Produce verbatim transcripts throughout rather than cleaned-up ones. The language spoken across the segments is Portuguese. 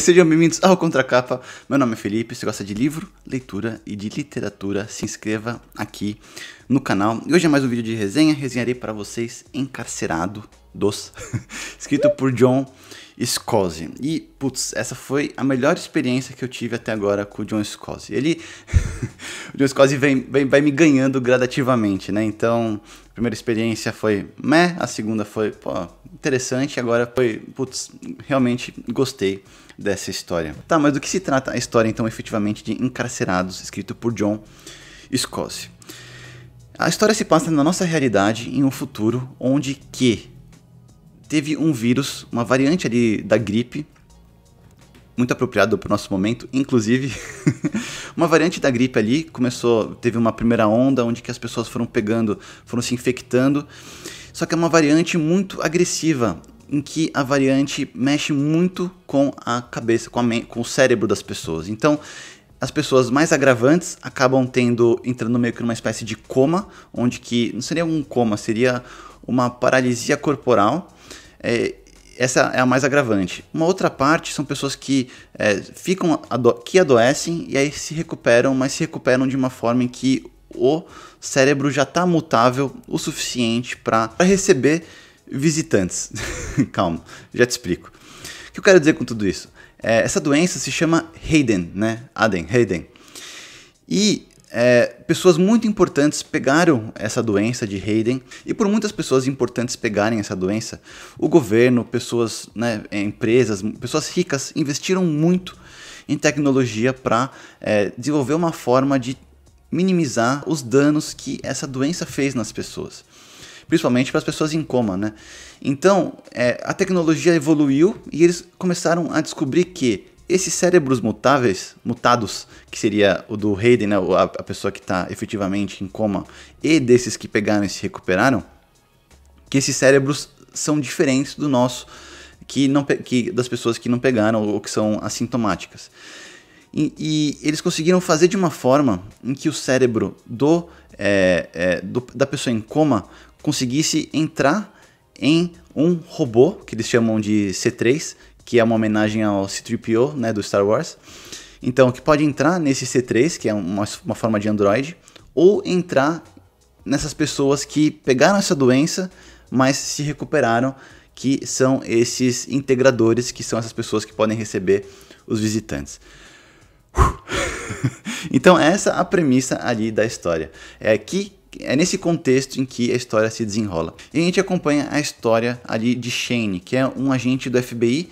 Sejam bem-vindos ao Contra-Capa, meu nome é Felipe, se gosta de livro, leitura e de literatura, se inscreva aqui no canal. E hoje é mais um vídeo de resenha, resenharei para vocês Encarcerados, escrito por John Scalzi. E, putz, essa foi a melhor experiência que eu tive até agora com o John Scalzi. Ele, o John Scalzi vem, vem, vai me ganhando gradativamente, né, então... A primeira experiência foi meh, a segunda foi pô, interessante, agora foi, putz, realmente gostei dessa história. Tá, mas do que se trata a história então efetivamente de Encarcerados, escrito por John Scalzi? A história se passa na nossa realidade em um futuro onde que teve um vírus, uma variante ali da gripe, muito apropriado para o nosso momento, inclusive, uma variante da gripe ali, começou, teve uma primeira onda onde que as pessoas foram pegando, foram se infectando, só que é uma variante muito agressiva, em que a variante mexe muito com a cabeça, com, a com o cérebro das pessoas, então as pessoas mais agravantes acabam tendo, entrando meio que numa espécie de coma, onde que, não seria um coma, seria uma paralisia corporal, é, essa é a mais agravante. Uma outra parte são pessoas que é, ficam ado que adoecem e aí se recuperam, mas se recuperam de uma forma em que o cérebro já está mutável o suficiente para receber visitantes. Calma, já te explico. O que eu quero dizer com tudo isso? É, essa doença se chama Haden, né? Haden, Haden. E... É, pessoas muito importantes pegaram essa doença de Haden, e por muitas pessoas importantes pegarem essa doença, o governo, pessoas, né, empresas, pessoas ricas investiram muito em tecnologia para é, desenvolver uma forma de minimizar os danos que essa doença fez nas pessoas, principalmente para as pessoas em coma, né? Então, é, a tecnologia evoluiu e eles começaram a descobrir que esses cérebros mutáveis, mutados, que seria o do Haden, né, a, a pessoa que está efetivamente em coma, e desses que pegaram e se recuperaram, que esses cérebros são diferentes do nosso, que não, que, das pessoas que não pegaram ou que são assintomáticas. E, e eles conseguiram fazer de uma forma em que o cérebro do, é, é, do, da pessoa em coma conseguisse entrar em um robô, que eles chamam de C três, que é uma homenagem ao C três P O, né, do Star Wars. Então, que pode entrar nesse C três, que é uma, uma forma de android, ou entrar nessas pessoas que pegaram essa doença, mas se recuperaram, que são esses integradores, que são essas pessoas que podem receber os visitantes. Então, essa é a premissa ali da história. É que é nesse contexto em que a história se desenrola. E a gente acompanha a história ali de Shane, que é um agente do F B I,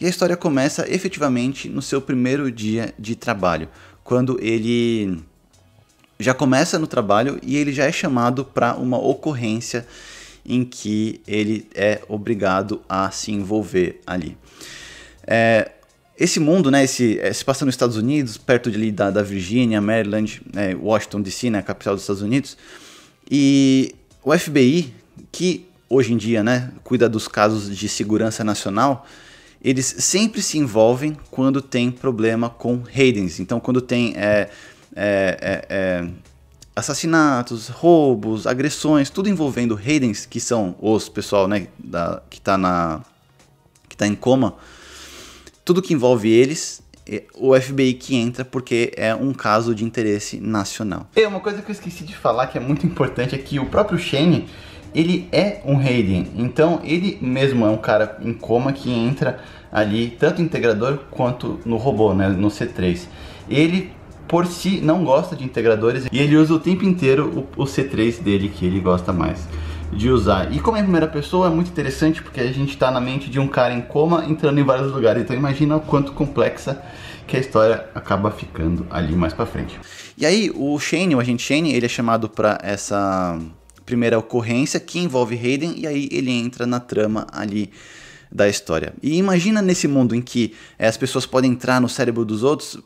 e a história começa efetivamente no seu primeiro dia de trabalho, quando ele já começa no trabalho e ele já é chamado para uma ocorrência em que ele é obrigado a se envolver ali. É... Esse mundo, né, esse, se passa nos Estados Unidos, perto de, da, da Virgínia, Maryland, né, Washington D C, né, a capital dos Estados Unidos. E o F B I, que hoje em dia, né, cuida dos casos de segurança nacional, eles sempre se envolvem quando tem problema com Hadens. Então, quando tem é, é, é, é, assassinatos, roubos, agressões, tudo envolvendo Hadens, que são os pessoal, né, da, que tá na, que tá em coma, tudo que envolve eles, o F B I que entra porque é um caso de interesse nacional. E uma coisa que eu esqueci de falar que é muito importante é que o próprio Shane, ele é um Haden. Então ele mesmo é um cara em coma que entra ali, tanto no integrador quanto no robô, né, no C três. Ele, por si, não gosta de integradores e ele usa o tempo inteiro o, o C três dele, que ele gosta mais de usar. E como é a primeira pessoa, é muito interessante porque a gente está na mente de um cara em coma entrando em vários lugares. Então imagina o quanto complexa que a história acaba ficando ali mais pra frente. E aí o Shane, o agente Shane, ele é chamado para essa primeira ocorrência que envolve Haden e aí ele entra na trama ali da história. E imagina nesse mundo em que é, as pessoas podem entrar no cérebro dos outros.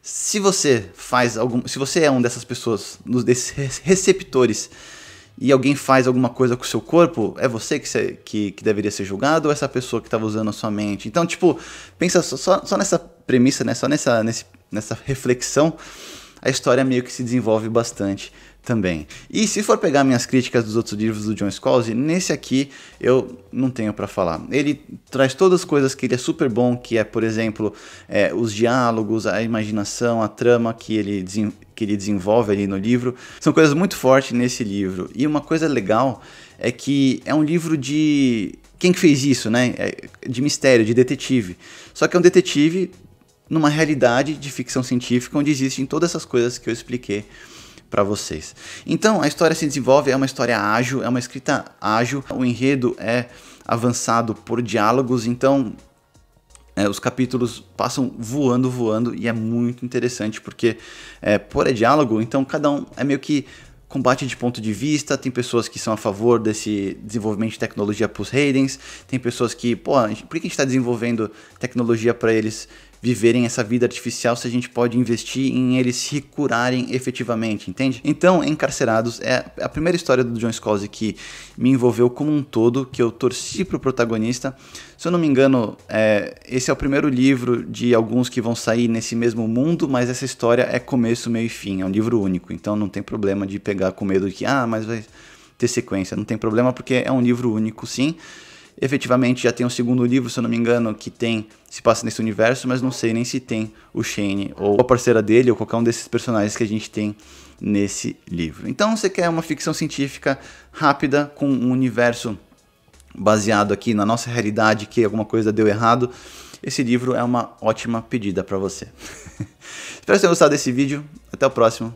Se você faz algum, se você é um dessas pessoas, um desses receptores, e alguém faz alguma coisa com o seu corpo, é você que, se, que, que deveria ser julgado ou essa pessoa que estava usando a sua mente? Então, tipo, pensa só, só nessa premissa, né? Só nessa, nesse, nessa reflexão, a história meio que se desenvolve bastante também. E se for pegar minhas críticas dos outros livros do John Scalzi, nesse aqui eu não tenho para falar. Ele traz todas as coisas que ele é super bom, que é, por exemplo, é, os diálogos, a imaginação, a trama que ele, que ele desenvolve ali no livro. São coisas muito fortes nesse livro. E uma coisa legal é que é um livro de... Quem que fez isso, né? De mistério, de detetive. Só que é um detetive numa realidade de ficção científica onde existem todas essas coisas que eu expliquei para vocês. Então, a história se desenvolve, é uma história ágil, é uma escrita ágil, o enredo é avançado por diálogos, então é, os capítulos passam voando, voando, e é muito interessante, porque é, por é diálogo, então cada um é meio que combate de ponto de vista, tem pessoas que são a favor desse desenvolvimento de tecnologia para os Hadens, tem pessoas que, pô, por que a gente está desenvolvendo tecnologia para eles viverem essa vida artificial se a gente pode investir em eles se curarem efetivamente, entende? Então, Encarcerados é a primeira história do John Scalzi que me envolveu como um todo, que eu torci pro protagonista. Se eu não me engano, é, esse é o primeiro livro de alguns que vão sair nesse mesmo mundo, mas essa história é começo, meio e fim, é um livro único, então não tem problema de pegar com medo de que, ah, mas vai ter sequência, não tem problema porque é um livro único, sim. Efetivamente já tem um segundo livro, se eu não me engano, que tem, se passa nesse universo, mas não sei nem se tem o Shane ou a parceira dele ou qualquer um desses personagens que a gente tem nesse livro. Então, você quer uma ficção científica rápida com um universo baseado aqui na nossa realidade que alguma coisa deu errado, esse livro é uma ótima pedida para você. Espero que tenham gostado desse vídeo. Até o próximo.